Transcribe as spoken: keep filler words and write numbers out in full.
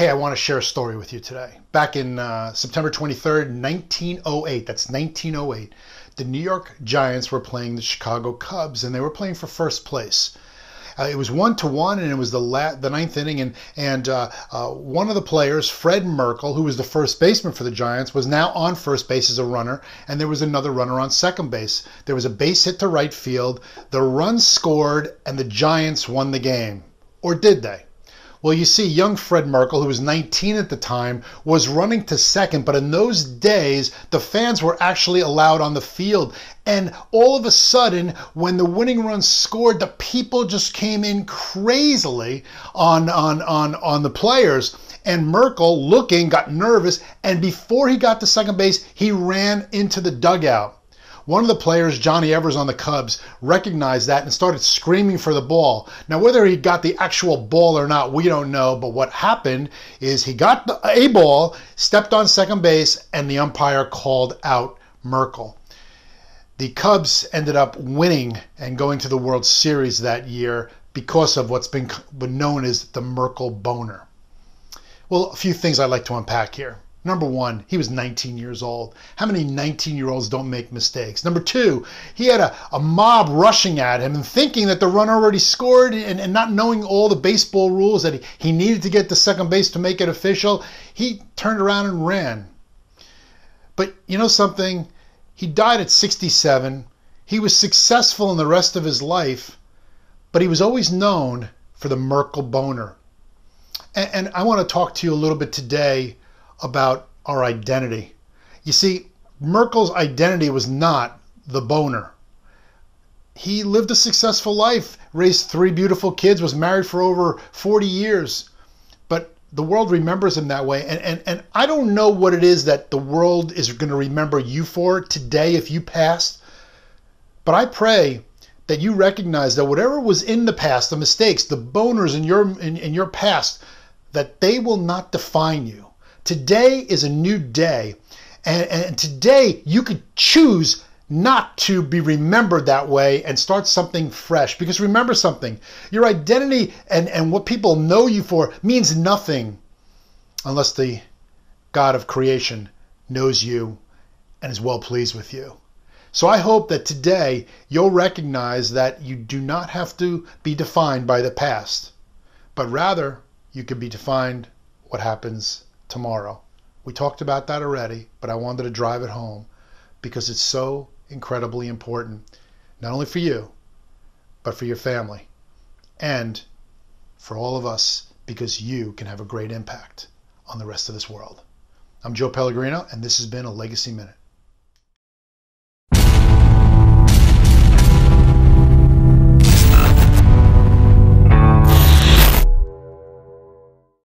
hey, I want to share a story with you today. Back in uh, September twenty-third, nineteen oh eight, that's nineteen oh eight, the New York Giants were playing the Chicago Cubs, and they were playing for first place. Uh, it was one to one, and it was the la the ninth inning, and and uh, uh, one of the players, Fred Merkle, who was the first baseman for the Giants, was now on first base as a runner, and there was another runner on second base. There was a base hit to right field, the run scored, and the Giants won the game. Or did they? Well, you see, young Fred Merkle, who was nineteen at the time, was running to second, but in those days, the fans were actually allowed on the field. And all of a sudden, when the winning run scored, the people just came in crazily on, on, on, on the players. And Merkle, looking, got nervous, and before he got to second base, he ran into the dugout. One of the players, Johnny Evers on the Cubs, recognized that and started screaming for the ball. Now, whether he got the actual ball or not, we don't know. But what happened is he got the, a ball, stepped on second base, and the umpire called out Merkle. The Cubs ended up winning and going to the World Series that year because of what's been known as the Merkle Boner. Well, a few things I'd like to unpack here. Number one, he was nineteen years old. How many nineteen-year-olds don't make mistakes? Number two, he had a, a mob rushing at him and thinking that the runner already scored, and, and not knowing all the baseball rules that he, he needed to get to second base to make it official. He turned around and ran. But you know something? He died at sixty-seven. He was successful in the rest of his life, but he was always known for the Merkle Boner. And, and I want to talk to you a little bit today about our identity. You see, Merkle's identity was not the boner. He lived a successful life, raised three beautiful kids, was married for over forty years, but the world remembers him that way. And, and, and I don't know what it is that the world is going to remember you for today if you passed, but I pray that you recognize that whatever was in the past, the mistakes, the boners in your, in, in your past, that they will not define you. Today is a new day, and, and today you could choose not to be remembered that way and start something fresh. Because remember something, your identity and, and what people know you for means nothing unless the God of creation knows you and is well pleased with you. So I hope that today you'll recognize that you do not have to be defined by the past, but rather you could be defined what happens tomorrow. We talked about that already, but I wanted to drive it home because it's so incredibly important, not only for you, but for your family and for all of us, because you can have a great impact on the rest of this world. I'm Joe Pellegrino, and this has been a Legacy Minute.